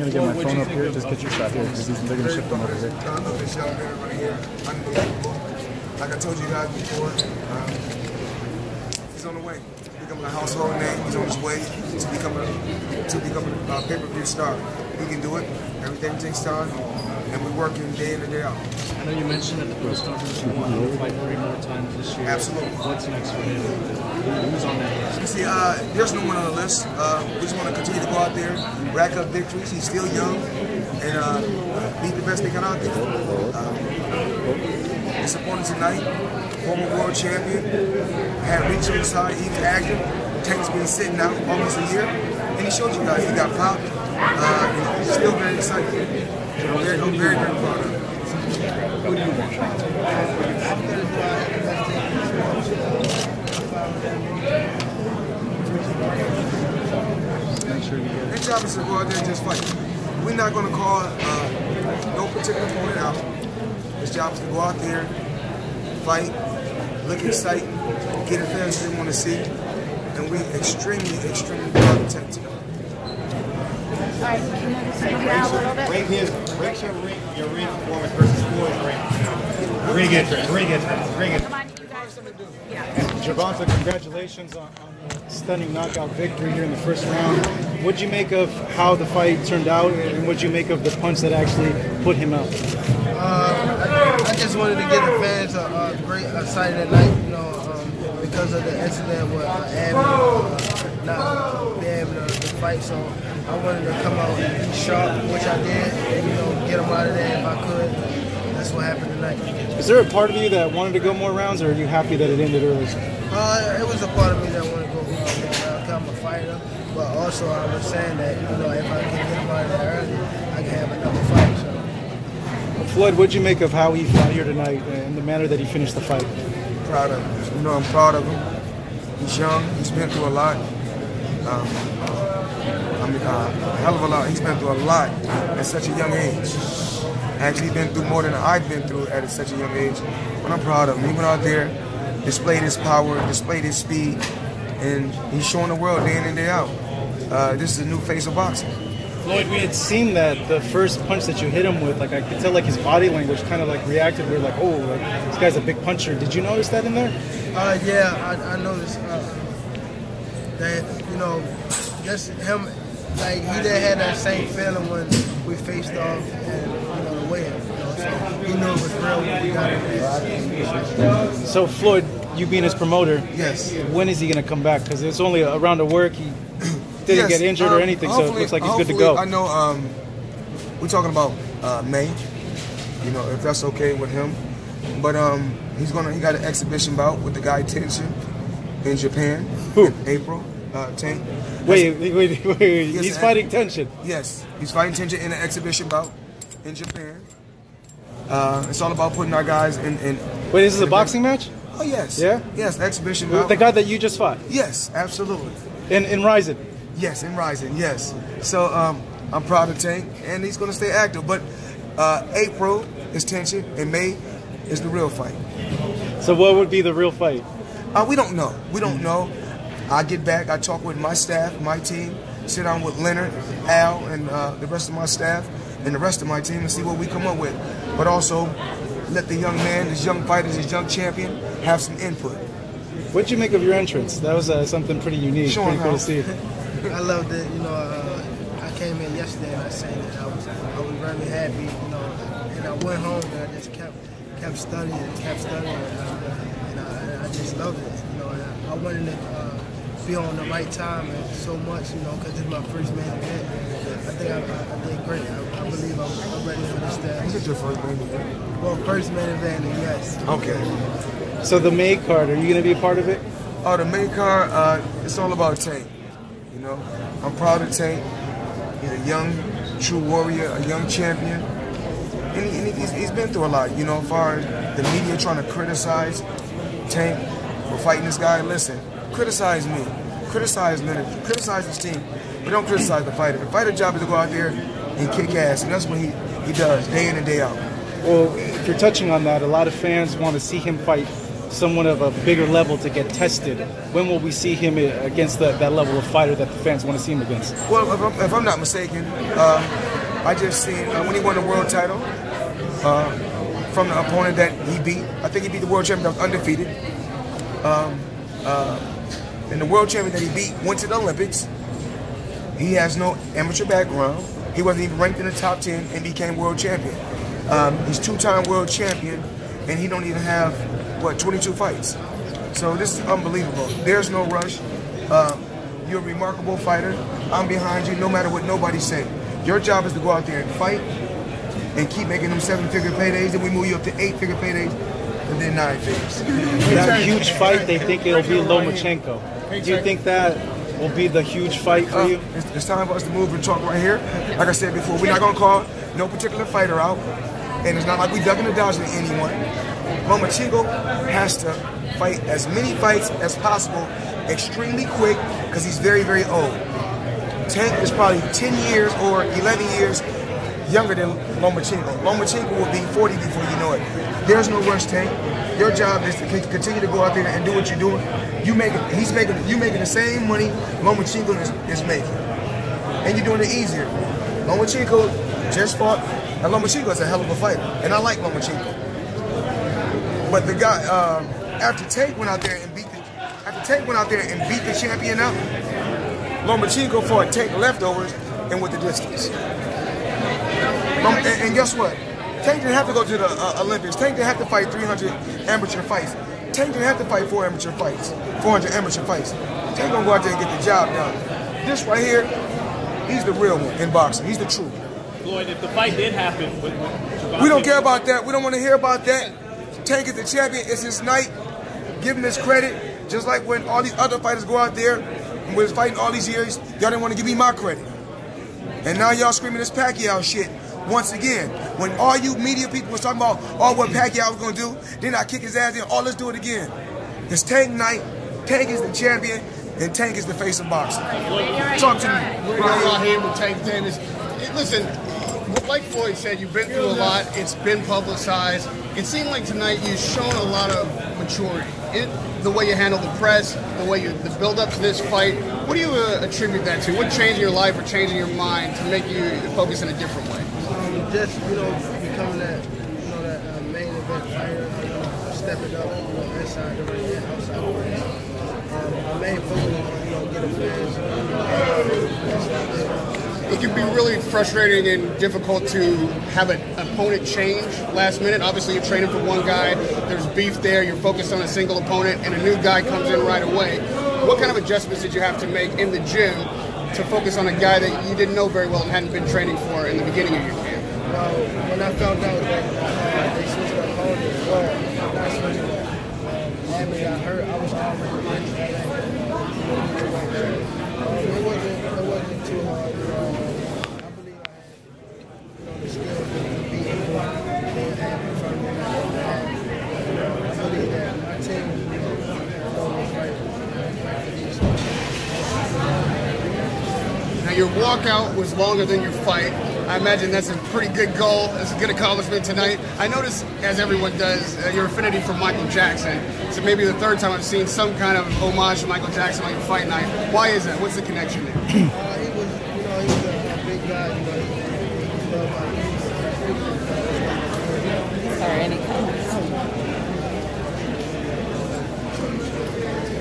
I'm going to get my phone up here, just get your shot here, because they're going to ship them over here. I know they shot everybody here. Unbelievable. Like I told you guys before, he's on the way. He's becoming a household name. He's on his way to becoming a pay-per-view star. He can do it. Everything takes time, and we're working day in and day out. I know you mentioned at the press conference you want to fight 3 more times this year. Absolutely. What's next for him? Who's on that list? You see, there's no one on the list. We just want to continue to go out there, rack up victories. He's still young, and be the best they can out there. His opponent tonight, former world champion, had reached on the side. He was active. Tank's been sitting out almost a year, and he showed you guys he got popped. Still very excited. Very, very proud of him. Who do you want? Their job is to go out there and just fight. We're not going to call no particular opponent out. His job is to go out there, fight, look exciting, get the fans they want to see, and we're extremely proud of Tenshin today. All right, can you just move down a little bit? Break your ring performance versus Floyd's ring. Ring it. Remind you guys something to do. Yeah. And Gervonta, congratulations on the stunning knockout victory here in the first round. What'd you make of how the fight turned out, and what'd you make of the punch that actually put him out? I just wanted to give the fans a great sight of the night, you know, because of the incident with Abner not being able to fight, so I wanted to come out sharp, which I did, and you know, get them out of there if I could. That's what happened tonight. Is there a part of you that wanted to go more rounds, or are you happy that it ended early? It was a part of me that wanted to go more rounds. I'm a fighter, but also I was saying that, you know, if I can get them out of there early, I can have another fight. So. Well, Floyd, what'd you make of how he fought here tonight and the manner that he finished the fight? I'm proud of him. You know, I'm proud of him. He's young. He's been through a lot. A hell of a lot. He's been through a lot at such a young age. Actually, been through more than I've been through at such a young age. But I'm proud of him. He went out there, displayed his power, displayed his speed, and he's showing the world day in and day out. This is a new face of boxing. Floyd, we had seen that the first punch that you hit him with, like I could tell, like his body language kind of like reacted. We were like, oh, like, this guy's a big puncher. Did you notice that in there? Yeah, I noticed that. You know, that's him. Like, he didn't have that same feeling when we faced off and, you know, the way, you know, so he knew it was real when we got it. So, Floyd, you being his promoter, yes. When is he going to come back? Because it's only a round of work. He didn't get injured or anything, so it looks like he's good to go. I know we're talking about May, you know, if that's okay with him. But he got an exhibition bout with the guy Tenshin in Japan in April. Wait. Yes, he's fighting Tenshin. Yes, he's fighting Tenshin in an exhibition bout in Japan. It's all about putting our guys in. Wait, this is a boxing match? Oh, yes. Yeah? Yes, exhibition bout. The guy that you just fought? Yes, absolutely. In Rizin? Yes, in Rizin, yes. So I'm proud of Tank, and he's going to stay active. But April is Tenshin, and May is the real fight. So what would be the real fight? We don't know. We don't know. I get back, I talk with my staff, my team, sit down with Leonard, Al, and the rest of my staff, and the rest of my team, and see what we come up with. But also, let the young man, his young fighters, his young champion, have some input. What'd you make of your entrance? That was something pretty unique, pretty cool to see. I loved it. You know, I came in yesterday and I sang that I was really happy, you know, and I went home and I just kept studying and kept studying, and I just loved it, you know, and I wanted to be on the right time and so much, you know, because it's my first main event. I think I did great. I believe I'm ready for this step. Is it your first main event? Well, first main event, yes. Okay. So the main card, are you going to be a part of it? Oh, the main card, it's all about Tank. You know, I'm proud of Tank. He's a young, true warrior, a young champion. And he's been through a lot, you know, as far as the media trying to criticize Tank for fighting this guy. Listen. Criticize me, criticize Leonard, criticize his team, but don't criticize the fighter. The fighter's job is to go out there and kick ass, and that's what he does, day in and day out. Well, if you're touching on that, a lot of fans want to see him fight someone of a bigger level to get tested. When will we see him against that level of fighter that the fans want to see him against? Well, if I'm not mistaken, I just seen when he won the world title from the opponent that he beat. I think he beat the world champion that was undefeated. And the world champion that he beat went to the Olympics. He has no amateur background. He wasn't even ranked in the top 10 and became world champion. He's two-time world champion, and he don't even have, what, 22 fights. So this is unbelievable. There's no rush. You're a remarkable fighter. I'm behind you no matter what nobody say. Your job is to go out there and fight and keep making them seven-figure paydays, and we move you up to eight-figure paydays and then nine figures. That huge fight, they think it'll be Lomachenko. Do you think that will be the huge fight for you? It's time for us to move and talk right here. Like I said before, we're not going to call no particular fighter out, and it's not like we're ducking or dodging anyone. Lomachenko has to fight as many fights as possible, extremely quick, because he's very, very old. Tank is probably 10 years or 11 years younger than Lomachenko. Lomachenko will be 40 before you know it. There's no rush, Tank. Your job is to continue to go out there and do what you're doing. You're making the same money Lomachenko is making, and you're doing it easier. Lomachenko just fought, and Lomachenko is a hell of a fighter, and I like Lomachenko. But the guy after Tank went out there and beat the champion out, Lomachenko fought Tank leftovers and went the distance. And guess what? Tank didn't have to go to the Olympics. Tank didn't have to fight 300 amateur fights. Tank didn't have to fight 400 amateur fights. Tank gonna go out there and get the job done. This right here, he's the real one in boxing. He's the truth. Floyd, if the fight did happen, we don't care about that. We don't want to hear about that. Tank is the champion. It's his night. Give him his credit. Just like when all these other fighters go out there and we're fighting all these years, y'all didn't want to give me my credit. And now y'all screaming this Pacquiao shit. Once again, when all you media people was talking about, oh, what Pacquiao was going to do, then I kick his ass in, oh, let's do it again. It's Tank night. Tank is the champion, and Tank is the face of boxing. Talk to me. We're all here with Tank Davis. Listen, like Floyd said, you've been through a lot. It's been publicized. It seemed like tonight you've shown a lot of maturity. The way you handle the press, the way the build-up to this fight, what do you attribute that to? What changed in your life or changing your mind to make you focus in a different way? Just, you know, becoming that, you know, that main event fighter, you know, stepping up, you know, inside the ring and outside the ring. My main focus on, you know, getting fans. It can be really frustrating and difficult to have an opponent change last minute. Obviously, you're training for one guy. There's beef there. You're focused on a single opponent, and a new guy comes in right away. What kind of adjustments did you have to make in the gym to focus on a guy that you didn't know very well and hadn't been training for in the beginning of your camp? When I found out that they switched up home as well, I heard I was already it wasn't too hard. I believe I had, you know, the skill to be anyone that had in front of me. I believe that my team, you know, was right. Now your walkout was longer than your fight. I imagine that's a pretty good goal. It's a good accomplishment tonight. I noticed, as everyone does, your affinity for Michael Jackson. So maybe the third time I've seen some kind of homage to Michael Jackson on your fight night. Why is that? What's the connection there? He was a big guy. Sorry, any comments?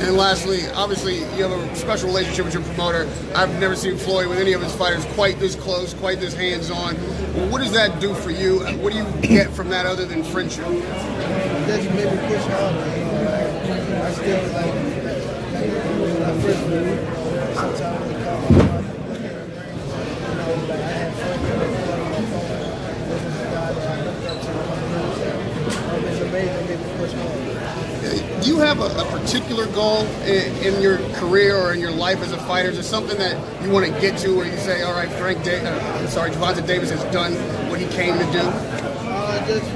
And lastly, obviously, you have a special relationship with your promoter. I've never seen Floyd with any of his fighters quite this close, quite this hands-on. What does that do for you? What do you get from that other than friendship? That's maybe push harder. You know, I still like my first move. Sometimes I call my partner, you know, like I had friends on my phone. This is a guy that I looked up to. It's amazing maybe push harder. Do you have a particular goal in your career or in your life as a fighter? Is there something that you want to get to where you say, all right, Gervonta Davis has done what he came to do? Just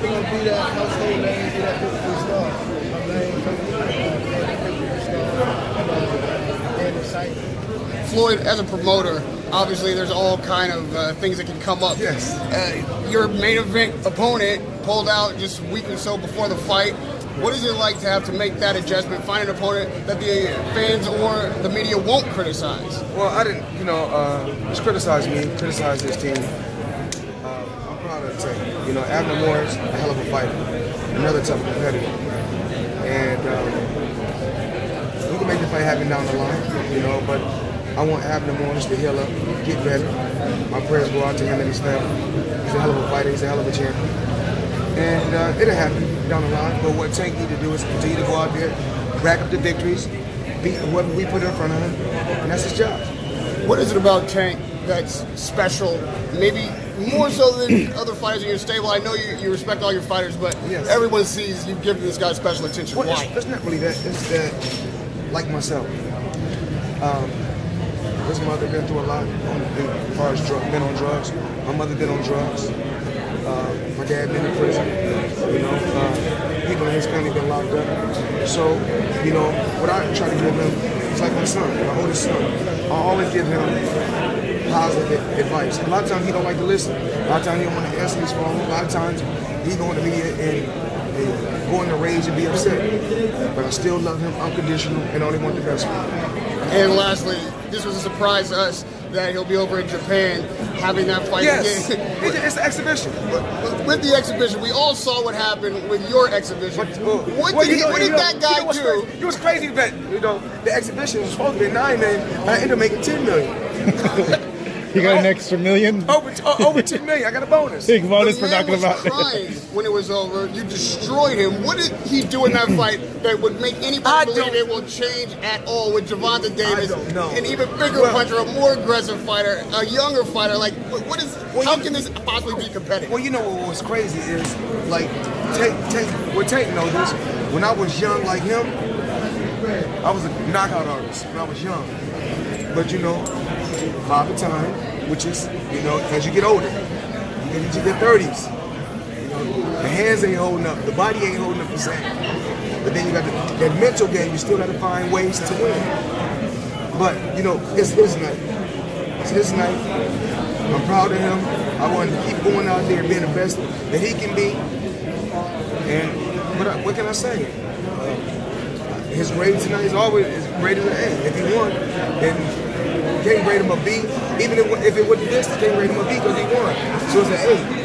going to be that household name, be that big star. My name is big star and excitement. Floyd, as a promoter, obviously there's all kind of things that can come up. Yes. Your main event opponent pulled out just a week or so before the fight. What is it like to have to make that adjustment, find an opponent that the fans or the media won't criticize? Well, I didn't, you know, just criticize me, criticize this team. I'm proud of the team. You know, Abner Mares, a hell of a fighter, another tough competitor. And we can make the fight happen down the line, you know, but I want Abner Mares to heal up, get better. My prayers go out to him and his family. He's a hell of a fighter, he's a hell of a champion. And it'll happen down the line. But what Tank need to do is continue to go out there, rack up the victories, beat whoever we put in front of him, and that's his job. What is it about Tank that's special, maybe more so than other fighters in your stable? I know you respect all your fighters, but yes, everyone sees you've given this guy special attention. Well, why? It's not really that. It's that, like myself, his mother been through a lot as far as been on drugs. My mother been on drugs. My dad been in prison, you know, people in his family been locked up. So, you know, what I try to give him is like my son, my oldest son. I always give him positive advice. A lot of times he don't like to listen. A lot of times he don't want to answer his phone. A lot of times he going to be and go in a rage and be upset. But I still love him unconditional and only want the best for him. And lastly, this was a surprise to us that he'll be over in Japan having that fight again. It's an exhibition. With the exhibition, we all saw what happened with your exhibition. What did that guy do? It was crazy that, you know, the exhibition was supposed to be $9 million, but I ended up making $10 million. You got an extra million? Over $10 million. I got a bonus. Big bonus for knocking him out. When it was over, you destroyed him. What did he do in that fight that would make anybody believe it will change at all with Gervonta Davis, an even bigger puncher, a more aggressive fighter, a younger fighter? Like, what is? How can this possibly be competitive? Well, you know what was crazy is, like, Tank knows this. When I was young, like him, I was a knockout artist. When I was young, but you know, by the time, which is, you know, as you get older, you get into your 30s. You know, the hands ain't holding up, the body ain't holding up the same. But then you got that mental game. You still got to find ways to win. But, you know, it's his night. It's his night. I'm proud of him. I want to keep going out there and being the best that he can be. And what can I say? His grade tonight is always graded an A. If he won, then you can't grade him a B. Even if it wasn't this, you can't grade him a B because he won. So it's an A.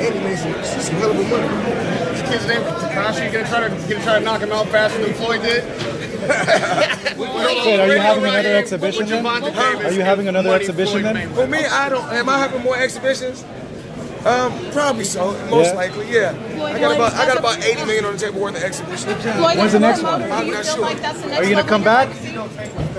And he made some hell of a money. This kid's name is Takashi. You gonna try to knock him out faster than Floyd did? Wait, are you having another exhibition then? Are you having another exhibition then? For me, I don't. Am I having more exhibitions? Probably so. Most likely, yeah. I got about $80 million on the table worth of exhibition. When's the next one? I'm not sure. Are you gonna come back?